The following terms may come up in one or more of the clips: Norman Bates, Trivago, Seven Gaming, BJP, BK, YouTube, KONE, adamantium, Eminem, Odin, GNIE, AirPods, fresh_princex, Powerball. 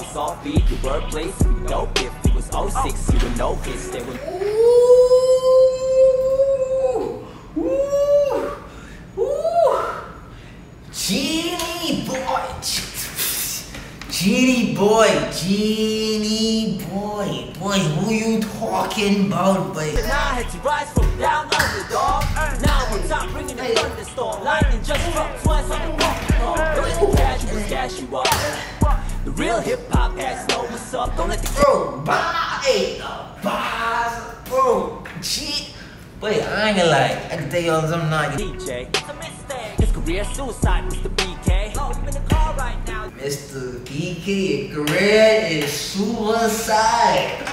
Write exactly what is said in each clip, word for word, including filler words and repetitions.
it's all beat, your workplace, you know if it was oh six, you would know this, there would... Ooh! Ooh! Ooh! Genie boy! Genie boy! Genie boy! Boy, who you talking about, boy? And I had to rise from down under, dog. Now we're top, bringing the thunderstorm. Lightning just struck twice on the walking dog. There is no cash, you cash you are. The real hip-hop ass know what's up. Don't let the bro, bye, hey, bye, bro, cheat. Wait, I ain't gonna lie, I can tell y'all something like D J. It's a mistake. His career suicide, Mister B K. Oh, you in the car right now. Mister B K, your career is suicide.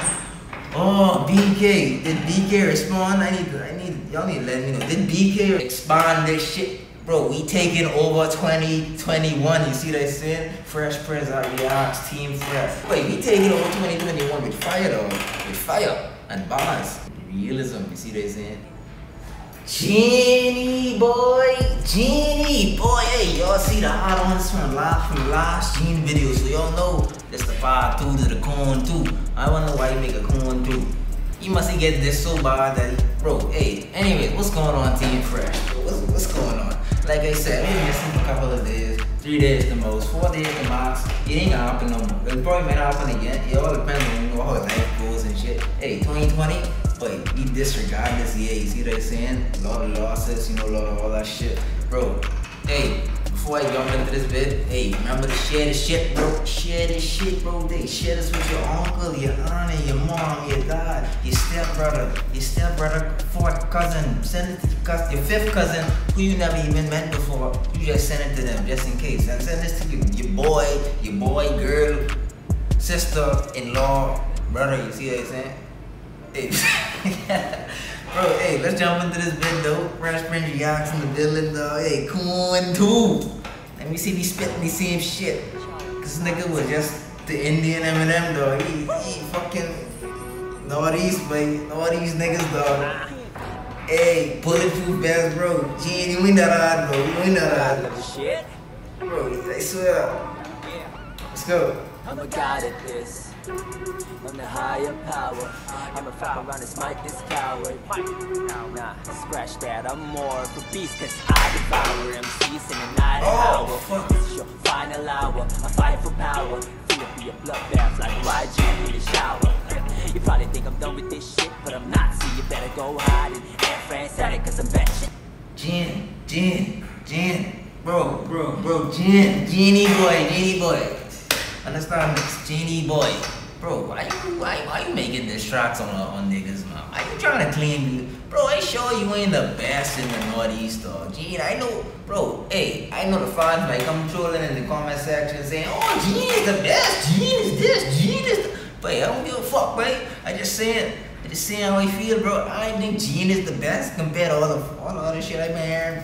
Oh, B K, did B K respond? I need, I need, y'all need to let me know. Did B K respond this shit? Bro, we taking over twenty twenty-one, you see what I'm saying? Fresh Prince out of your ass, Team Fresh. Wait, we taking over twenty twenty-one with fire though, with fire and bars. Realism, you see what I'm saying? Genie boy, Genie boy, hey, y'all see the hot ones from the last, from the last Genie video, so y'all know that's the five two to the Cone too. I wonder why you make a Cone too. You must have get this so bad that, he, bro, hey, anyways, what's going on, Team Fresh? What's, what's going on? Like I said, we've been missing for a couple of days, three days the most, four days the max. It ain't gonna happen no more. It probably might happen again. It all depends on you know, how life goes and shit. Hey, twenty twenty, but we disregard this year. You see what I'm saying? A lot of losses, you know, a lot of all that shit, bro. Hey, before I jump into this vid, hey, remember to share this shit, bro. Share this shit, bro. Hey, share this with your uncle, your auntie, your mom, your dad, your stepbrother, your stepbrother, fourth cousin. Send it to the cousin, your fifth cousin, who you never even met before. You just send it to them, just in case. And send this to your, your boy, your boy, girl, sister-in-law, brother. You see what I'm saying? Hey. Bro, hey, let's jump into this vid though. Fresh Prince reacts in the building though. Hey, Kone too. Let me see if he spitting the same shit. This nigga was just the Indian Eminem though. He, he fucking Northeast, but Northeast niggas though. Hey, bulletproof vest, bro. Genie, we ain't that hard, bro. We ain't that hard. Bro, I swear. Let's go. I'm a god at this. I'm the higher power. I'm a foul around this mic, this coward. Now, nah, scratch that. I'm more of a beast, cause I devour M Cs in the night hour. Oh, this is your final hour. I fight for power. Feel it be a bloodbath like Y G in the shower. You probably think I'm done with this shit, but I'm not. So you better go hide it. And friends at it, cause I'm bad shit. Gin, Gin, Gin. Bro, bro, bro, Gin. Genie boy, Genie boy. Understand this, Genie boy. Bro, why you why, why you making diss tracks on on niggas, man? Are you trying to claim, bro? I sure you ain't the best in the Northeast, dog. Gene, I know, bro. Hey, I know the fans might come trolling in the comment section saying, "Oh, Gene is the best. Gene is this. Gene is." The... But I don't give a fuck, right? I just saying, I just saying how I feel, bro. I think Gene is the best compared to all the all the other shit I've been hearing.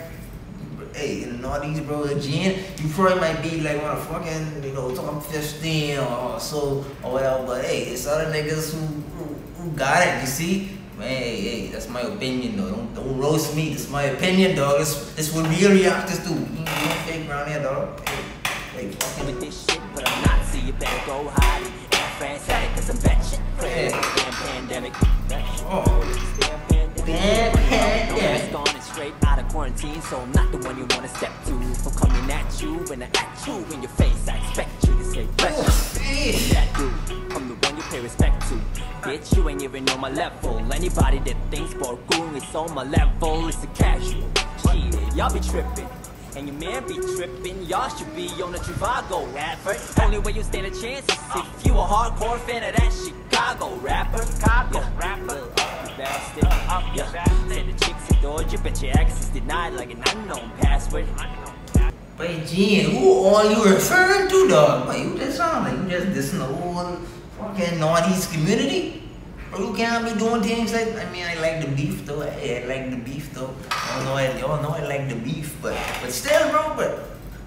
Hey, in the Northeast, bro, Gene, you probably might be like one of fucking, you know, top fifteen or so, or whatever, but hey, it's other niggas who, who, who got it, you see? Man, hey, hey, that's my opinion, though. Don't, don't roast me, that's my opinion, dog. It's, it's what real reactors do. You ain't no fake around here, dog. Hey, hey, fuck with this shit, but I'm not, so you better go hide it. Cause I'm bad shit. Damn pandemic. Oh. Damn pandemic. Gone and straight out of quarantine, so I'm not the one you wanna step to. I'm coming at you when I at you in your face. I expect you to say bless. That dude, I'm the one you pay respect to. Bitch, you ain't even on my level. Anybody that thinks Borgoon is on my level, it's a casual. Shit, y'all be tripping. And your man be trippin', y'all should be on the Trivago rapper. Only way you stand a chance is if you a hardcore fan of that Chicago rapper. Chicago yeah. rapper, up you bastard, up you yeah. bastard. Said the chicks adored you, bet your access denied like an unknown password. But Gene, who all you referring to, dog? But you just sound like you just dissing the whole fucking Northeast community? Bro, you can't be doing things like, I mean, I like the beef though, hey, I like the beef though. Y'all know, I, y'all know I like the beef, but but still, bro, but,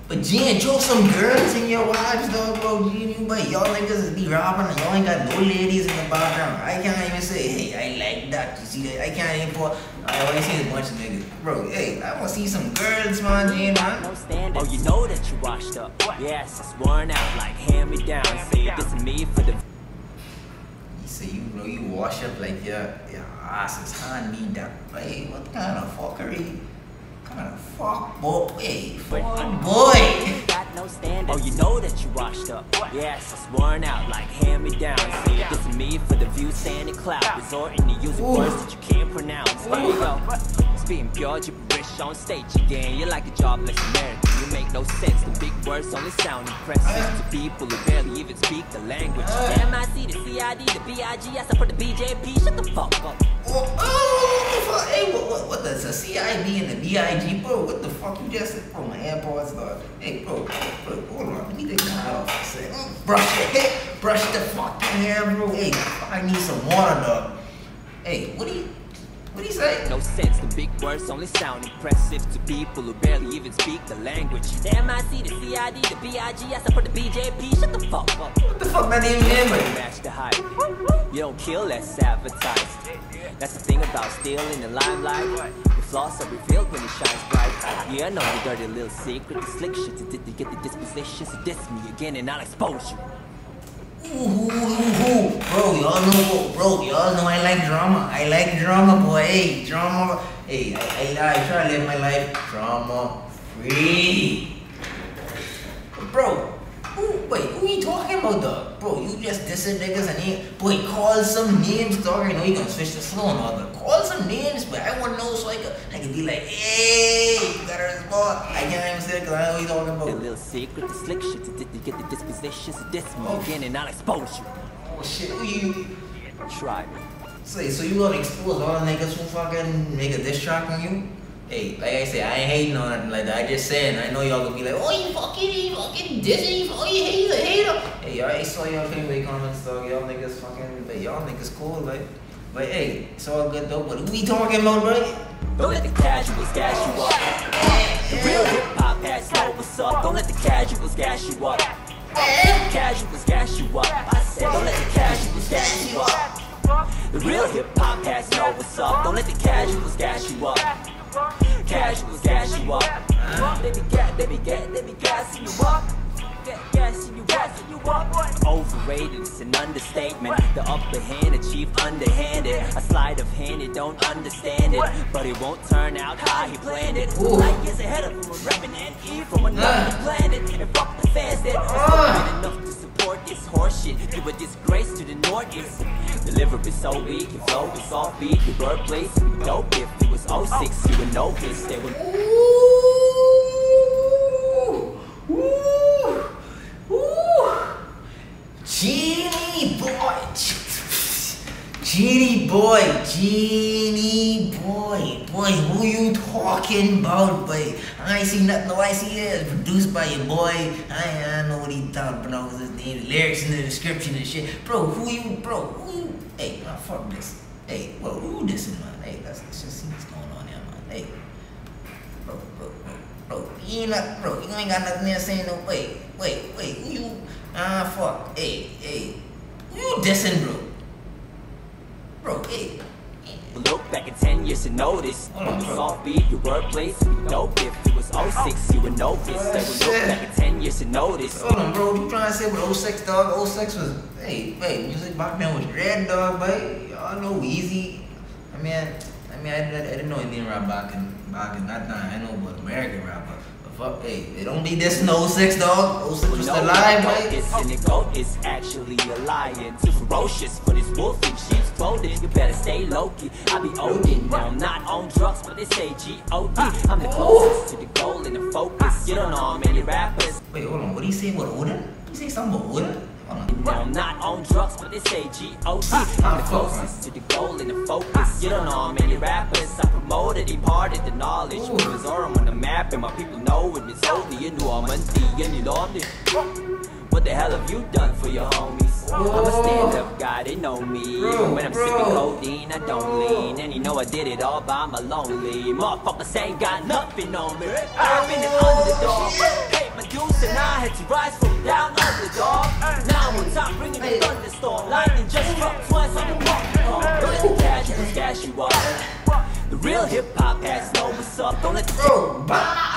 but Gene, choke some girls in your wives though, bro, Gene, but y'all niggas be robbing and y'all ain't got no ladies in the background. I can't even say, hey, I like that, you see that, I can't even pour, I always see a bunch of niggas. Bro, hey, I wanna see some girls, man, Gene, man. No standards. Oh, you know that you washed up, yes, it's worn out like hand-me-down, say this made for the. So you know you wash up like your your ass is on me that way. What kind of fuckery? Kind of fuck boy, fuck boy. Oh, you know that you washed up. Yes, it's worn out like hand-me-downs. This is me for the view, sand and cloud. Resorting to using words that you can't pronounce. Well, speaking pure gibberish on stage again. You're like a jobless American. You make no sense. The big words only sound impressive to people who barely even speak the language. The M I C, the C I D, the B I G, I support the B J P. Shut the fuck up. Oh, hey, what, what, what does the C I D and the B I G, bro? What the fuck you just said? Bro, my AirPods are. Hey, bro, bro, hold on. Let me take my hat off for a second. Brush it. Brush the fucking hair, bro. Hey, I need some water, dog. Hey, what do you. What do you say? No sense, the big words only sound impressive to people who barely even speak the language. The M I C, the C I D, the B I G, I support the B J P. Shut the fuck up. What the fuck, man? They even hear me. You match the hype. You don't kill, that's advertised. That's the thing about stealing the limelight. The flaws are revealed when it shines bright. Yeah, I know the dirty little secret. The slick shit to did to get the disposition. So diss me again and I'll expose you. Ooh, ooh, ooh, ooh. Bro, y'all know, bro, y'all know I like drama. I like drama, boy. Hey, drama. Hey, I, I, I try to live my life drama free. Bro, ooh, wait, who you talking about, dog? Bro, you just dissing niggas and he, boy, call some names, dog. I know you gonna switch the flow and all that. Call some names, but I wanna know so I can, I can be like, hey, you gotta respond. I can't even say it because I know you talking about. The little secret, the slick shit, to get the dispositions to diss me again and I'll expose you. Oh shit, who you? Try me. So, so you gonna expose all the niggas who fucking make a diss track on you? Hey, like I say, I ain't hating on nothing like that. I just saying, I know y'all gonna be like, oh, you fucking, you fucking dizzy, oh, you hate, you hate him. Hey, I saw y'all in comments, dog. Y'all niggas fucking, but y'all niggas cool, like. But hey, it's all good though. What are we talking about, bro? Don't let the casuals gash you up. The real hip hop has no what's up. Don't let the casuals gash you up. Casuals gash you up. I said, don't let the casuals gash you up. The real hip hop has no what's up. Don't let the casuals gash you up. Casuals gash you up. They be gas, they be gas, they be gassing you up. Gassing you gassing you up. Overrated, it's an understatement. The upper hand achieved underhanded. A sleight of hand, they don't understand it, but it won't turn out how he planned it. Light years ahead of him, a remnant E from another planet. And fuck the fans that are enough to support this horseshit. You a disgrace to the Northeast. Delivery so weak, your flow is off beat. Your birthplace, you dope. If it was oh six, you would notice they would. Ooh, ooh, ooh, Genie boy, Genie boy, Genie boy, boy. Who you talking about, boy? I ain't seen nothing. No, I see it. It's produced by your boy. I I know what he thought, but I was his name, lyrics in the description and shit, bro. Who you, bro? Who you? Hey, man, fuck this. Hey, well, who this is, man? Hey, let's just see what's going on here, man. Hey, bro, bro, bro, bro. You ain't not, bro. You ain't got nothing there saying no. Wait, wait, wait. Who you? Ah, fuck. Hey, hey. Who you dissing, bro? Bro, hey. Look back in ten years and notice. When you saw beat your workplace, you know if it was oh six, you would notice. So look back in ten years and notice. Hold on, bro. You trying to say what oh six, dog? oh six was. Hey, wait. Music back then was red, dog, buddy. Y'all know Weezy. I mean, I, I mean, I, I, I didn't know anything about back in back in that time. I know about American rapper. Fuck, hey, they don't be this in oh six, dog. oh six was the lie, mate. This and the goat is actually a lion. Too ferocious for this wolf in sheep's clothing. You better stay low-key. I be Odin. Now, not on drugs, but they say G O D. I'm the closest to the goal and the focus. You don't know how many rappers. Wait, hold on. What do you say about Odin? You say something about Odin? Now I'm not on drugs, but they say G O D. I'm the closest to the goal and the focus. You don't know how many rappers I promoted, imparted the knowledge. Movers are on the map and my people know it. It's only in New Orleans and you love it. What the hell have you done for your homies? I'm a stand-up guy, they know me. When I'm sipping codeine, I don't lean. And you know I did it all by my lonely. Motherfuckers ain't got nothing on me. I've been an underdog. Paid my dues and I had to rise from down underdog. Stop bringing the thunderstorm. Lightning just struck twice on the rock. Don't let the casuals gash you up. The real hip-hop has no what's up. Don't let the... Bro, bye!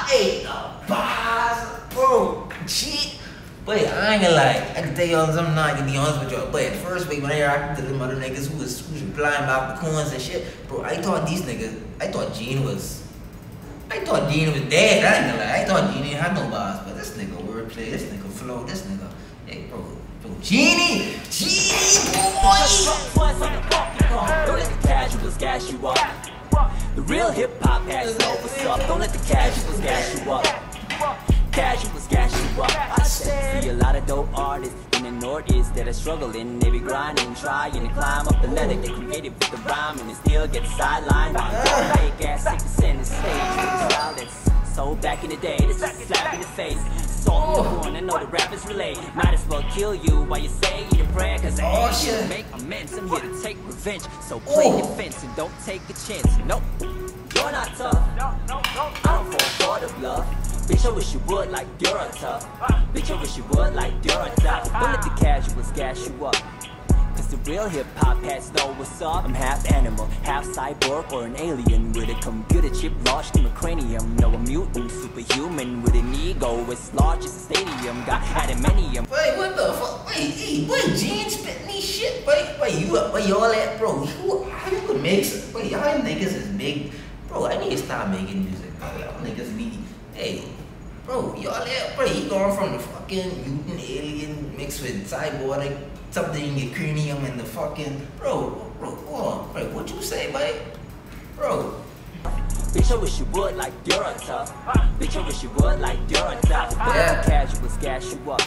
Hey, the bars. Bro, cheat. But I ain't gonna lie, I can tell y'all this, I'm not gonna be honest with y'all. But at first, wait, whenever I could tell them other niggas who was, who was blind about the coins and shit, bro, I thought these niggas, I thought Gene was, I thought Gene was dead. I ain't gonna lie, I thought Gene ain't had no bars, but this nigga wordplay, this nigga flow, this nigga, hey, bro, bro, Genie, Genie, boy! The real hip hop has no up. Don't let the casuals gas you up. Casuals gas you up. I see a lot of dope artists in the Northeast that are struggling. They be grinding, trying to climb up the ladder. They created with the rhyme and they still get sidelined by fake ass niggas in the stage. So back in the day, this is slap in the face. Salt in the horn, I know the rappers relate. Might as well kill you while you say your prayer. Cause I ain't here to make amends, I'm here to take revenge. So play defense and don't take a chance. Nope. You're not tough, no, no, no. I don't fall for the bluff. Bitch, I wish you would like you're a tough. Bitch, I wish you would like you're a tough. Don't let the casuals gas you up. Cause the real hip-hop has know what's up. I'm half animal, half cyborg, or an alien with a computer chip lodged in my cranium. No, a mutant, superhuman with an ego as large as a stadium. Got adamantium. Wait, what the fuck? Wait, hey, what Gene spitting these shit? Wait, wait, you up? Wait, y'all at, bro? You, how you would mix? Wait, y'all niggas is big. Bro, I need to stop making music. Y'all niggas need, hey, bro, y'all there, bro, you going from the fucking mutant alien mixed with cyborg, like, something in your cranium and the fucking, bro, bro, hold on, bro, what you say, mate? Bro. Bitch, I wish you would like you're a tough. Bitch, I wish you would like you're a tough. Yeah. Casuals gas you up.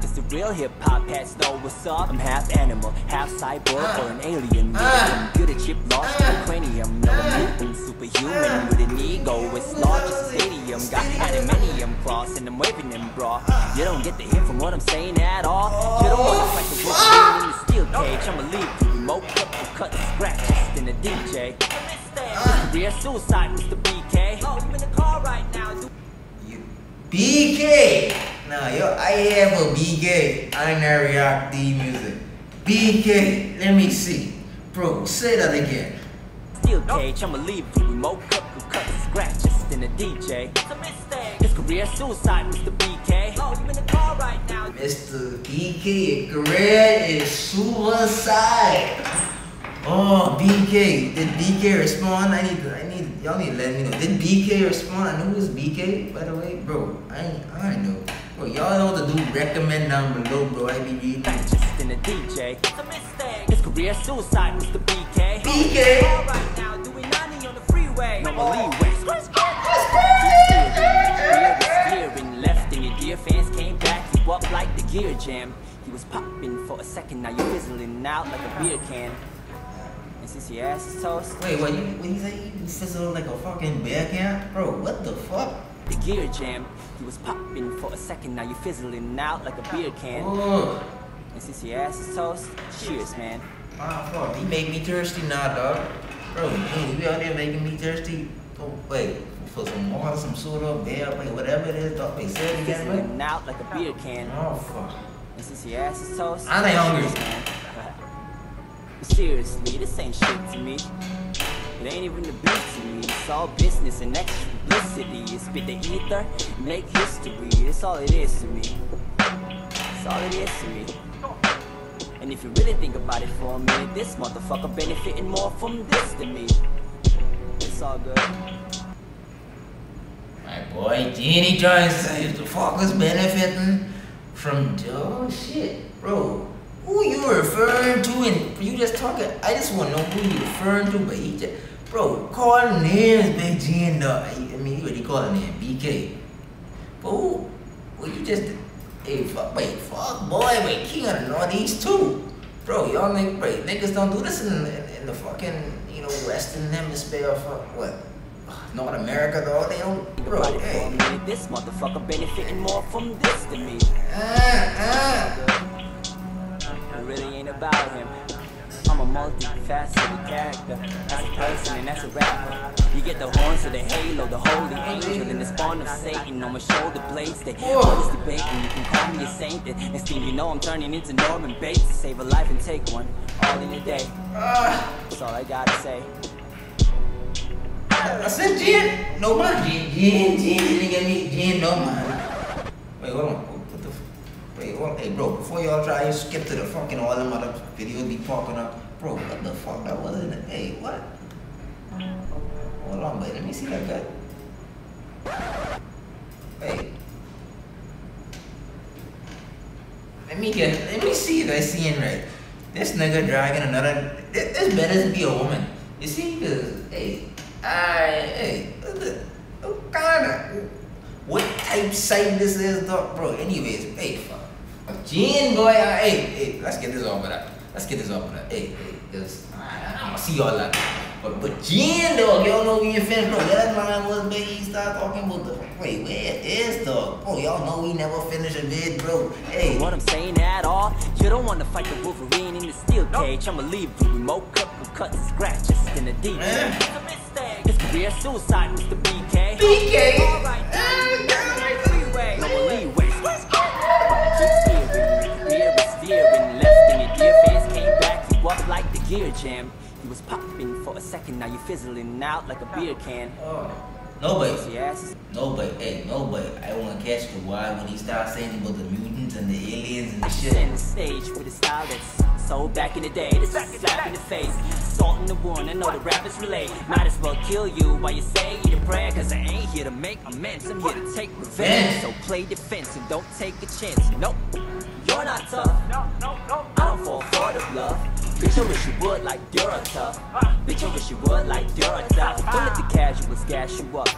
Cause the real hip-hop has know what's up. I'm half animal, half cyborg, uh, or an alien. Uh, good at chip lost in uh, the cranium. No, uh, I'm superhuman uh, with an ego as large as a stadium. Got adamantium cross and I'm waving them, bra. You don't get the hit from what I'm saying at all. Oh, you don't look like a wolf uh, in the steel cage. I'ma leave you remote up for cut and scratch. Just in a D J. Uh, Career suicide, Mister B K. Oh, I'm in the car right now. You B K! Nah, yo, I am a B K. I never react to music. B K, let me see. Bro, say that again. Steel cage, I'ma leave you remote cup, you cut the scratch, just in a D J. It's a mistake. It's career suicide, Mister B K. Oh, you in the car right now. Mister B K, your career is suicide. Oh, B K, did B K respond? I need, I need, y'all need to let me know. Did B K respond? I know who's B K, by the way. Bro, I ain't, I ain't know. Bro, y'all know the dude recommend down below, bro. I be reading. Just in a D J. It's a mistake. His career suicide, Mister B K. B K! Right now, doing ninety on the freeway. No more leeway. Squish, steering left, and your dear fans came back. You up like the gear jam. He was popping for a second, now you're fizzling out like a beer can. Since your ass is toast. Wait, what? You, when he said he fizzled like a fucking bear can? Bro, what the fuck? The gear jam. He was popping for a second, now you fizzling out like a beer can. Oh. And since your ass is toast, cheers, man. Ah, fuck. He made me thirsty now, dog. Bro, dude, you out there making me thirsty? Oh, wait. For some water, some soda, beer, wait, whatever it is, dog. Wait, say it again, man. Fizzling out like a beer can. Oh, fuck. And since your ass is toast, I ain't hungry, man. Seriously, this ain't shit to me. It ain't even the beat to me. It's all business and extra publicity. You spit the ether, make history. That's all it is to me. That's all it is to me. And if you really think about it for a minute, this motherfucker benefiting more from this than me. It's all good. My boy Genie Johnson is the fuckers benefiting from dog shit, bro. Who you referring to and you just talking, I just want to know who you referring to, but he just, bro, call names, Big G and dog. I mean, you already calling him B K. But who, who you just, hey, fuck, wait, fuck, boy, wait, king of the Northeast too. Bro, y'all niggas, bro, niggas don't do this in, in, in the fucking, you know, Western Hemisphere, fuck, what? North America, though, they don't, bro, hey. This motherfucker benefiting more from this than me. Ah, ah. Really ain't about him. I'm a multifaceted character. As a person and as a rapper, you get the horns of the halo, the holy angel, and the spawn of Satan on my shoulder blades. They always debating. You can call me a saint. That next thing you know, I'm turning into Norman Bates to save a life and take one all in a day. That's all I gotta say. I said, Gene, no man, Gene, Gene, Gene, Gene, no man. Wait, hold on. What the? fuck? Hey bro, before y'all try, you skip to the fucking all them other videos be popping up. Bro, what the fuck? That wasn't it. Hey, what? Hold on, wait, let me see that guy. Hey. Let me get, let me see if I see him right. This nigga dragging another, this, this better be a woman. You see, cause, hey, I, hey, what the, what kind of, what type site this is, dog? Bro, anyways, hey, fuck. Gene, boy, uh, hey, hey, let's get this over with that. Let's get this over with that. Hey, hey, cause, I, I don't see y'all that. But, but Gene, dog, y'all know we ain't finished, bro. That line was big, he started talking about the, wait, where is, dog? Bro, y'all know we never finished a vid, bro. Hey. What I'm saying at all, you don't want to fight the Wolverine in the steel cage. Nope. I'ma leave the remote cup and cut the scratches in the deep. This career suicide, Mister B K. B K? All right, uh, no leeway. No leeway. Keep steering, rear is steering left, and your dear fans came back, you up like the gear jam. You was popping for a second, now you fizzling out like a beer can. Oh. Nobody, nobody, hey, nobody. I wanna catch the why when he starts saying about the mutants and the aliens and the shit. In the stage with a style that's so back in the day. This is slap in the face, salt in the wound. I know the rappers relate. Might as well kill you while you say your prayer. Cause I ain't here to make amends, I'm here to take revenge. So play defense and don't take a chance. Nope, you're not tough. No, no, no. I don't fall for the bluff. Bitch, I wish you would like you're tough. Bitch, I wish you would like you're tough. Don't let the casuals gas you up.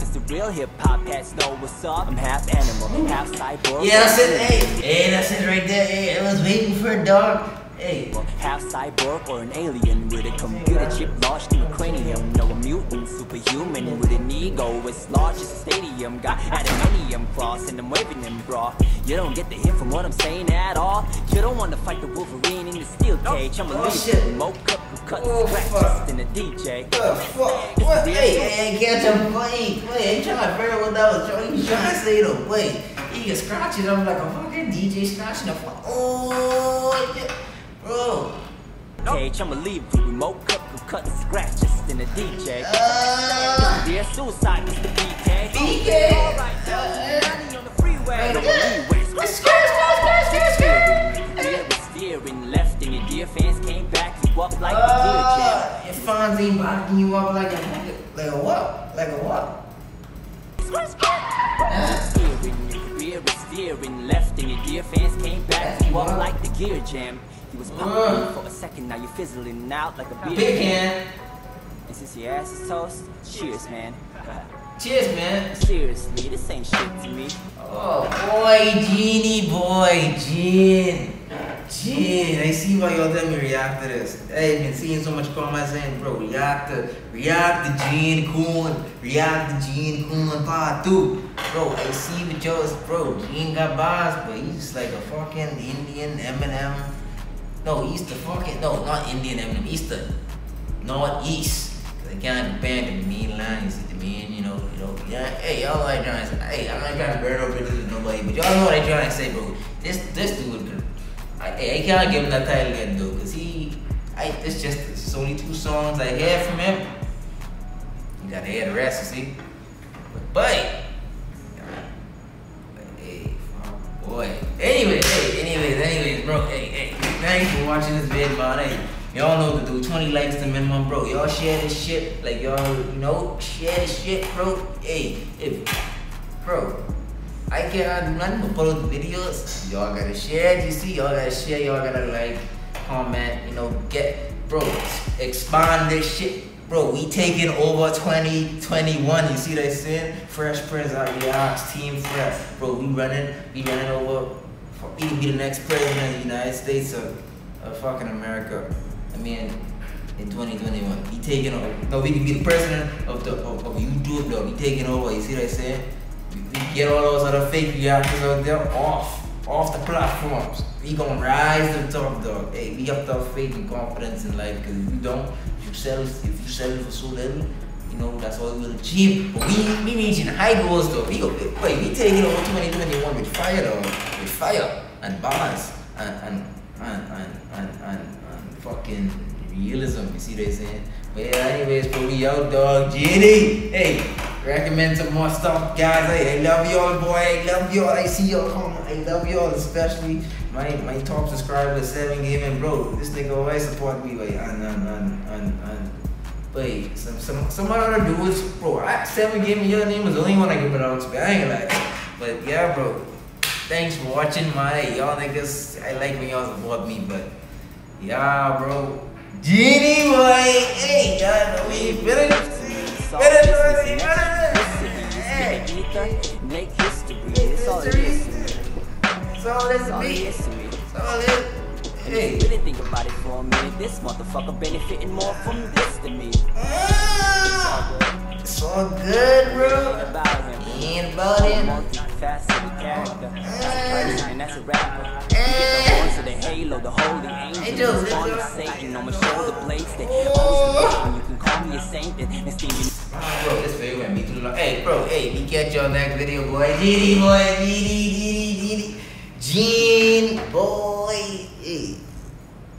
Cause the real hip-hop hats know what's up. I'm half animal, half cyborg. Yeah, that's it, hey. Hey, that's it right there, hey. I was waiting for a dog. Hey. Half cyborg or an alien with a computer chip lodged in a cranium. No, a mutant, superhuman with an ego as large as a stadium. Got adamantium cross and I'm waving them, bra. You don't get the hit from what I'm saying at all. You don't want to fight the Wolverine in the steel cage. I'ma leave the remote cup and cut the scratches in the D J. The fuck? What? Hey, hey, catch him. Wait, wait, I'm trying to figure out what that was trying to say though. Wait, he can scratch it. I'm like a fucking D J scratching the fuck. Oh, yeah. Bro. Cage, I'ma leave the remote cup and cut the scratches in the D J. Uh, Dear suicide, Mister B K. B K? Alright, now on the freeway. Right. Up like uh, a your fans ain't backing you up like a like a what? Like a what? Steering, your career is steering left, and your dear fans came back. You up like the gear jam. You was popping uh. for a second, now you're fizzling out like a beer can. And since your ass is toast, cheers, man. Cheers, man. Seriously, this ain't shit to me. Oh boy, Genie boy, Gene. Gene, I see why y'all let me react to this. I've been seeing so much comments saying, bro, react to, react to Gene Coon, react to Gene Coon part two. Bro, I see what y'all, bro, Gene got bars, but he's like a fucking Indian Eminem. No, he's the fucking, no, not Indian Eminem, he's the Northeast. Cause I can't compare to the mainland, you see the main, you know, you know, yeah, hey, y'all like trying to say, hey, I'm not trying to burn over this with nobody, but y'all know what I'm trying to say, bro. This, this dude, I, I can't give him that title yet though, cause he, I, it's just, it's only two songs I hear from him. You gotta hear the rest, you see? But, but, but hey, fuck boy. Anyways, hey, anyways, anyways, bro, hey, hey, thanks for watching this video, man, hey. Y'all know to do twenty likes to minimum, bro. Y'all share this shit, like y'all, you know, share this shit, bro. Hey, if, bro. I can't do nothing but put out the videos. Y'all gotta share, you see, y'all gotta share, y'all gotta like, comment, you know, get, bro, expand this shit. Bro, we taking over twenty twenty-one, you see what I'm saying? Fresh Prince out of the ass, Team Fresh. Bro, we running, we running over, for, we can be the next president of the United States of, of fucking America. I mean, in twenty twenty-one, we taking over. No, we can be the president of, the, of, of YouTube, though, we taking over, you see what I'm saying? Get all those other fake reactors out there off, off the platforms. We gonna rise to the top, dog. Hey, we have to have faith and confidence in life, because if you don't, if you sell, if you sell it for so little, you know, that's all we'll achieve. But we, we reaching high goals, though. We go, wait, we taking over twenty twenty-one with fire, though. With fire, and balance, and, and, and, and, and, and, and fucking realism, you see what I'm saying? But yeah, anyways, bro, we out, dog. Genie, hey. Recommend some more stuff, guys. I, I love y'all, boy. I love y'all. I see y'all. Come on. I love y'all, especially my my top subscriber, Seven Gaming, bro. This nigga always support me, wait, and and and and and wait, some some some other dudes, bro. I, Seven Gaming, your name is the only one I can pronounce, but I ain't like, but yeah, bro. Thanks for watching, my y'all niggas. I like when y'all support me, but yeah, bro. G N I E, boy. Hey, y'all, we better better better. Make history. It's all history. It's all this beat. It's all this. Hey. And if you really think about it for a minute, this motherfucker benefiting more from this than me. Ah, it's all good. It's all good, bro. About him. He ain't about him. Multifaceted character. And that's a rapper. The voice of the halo, the holy angel. The spawn of Satan on my shoulder blades. They always when you can call me a saint and steam. Bro, this video went me too long. Hey, bro, hey, we catch y'all next video, boy. G N I E, boy. G N I E, G N I E, G N I E.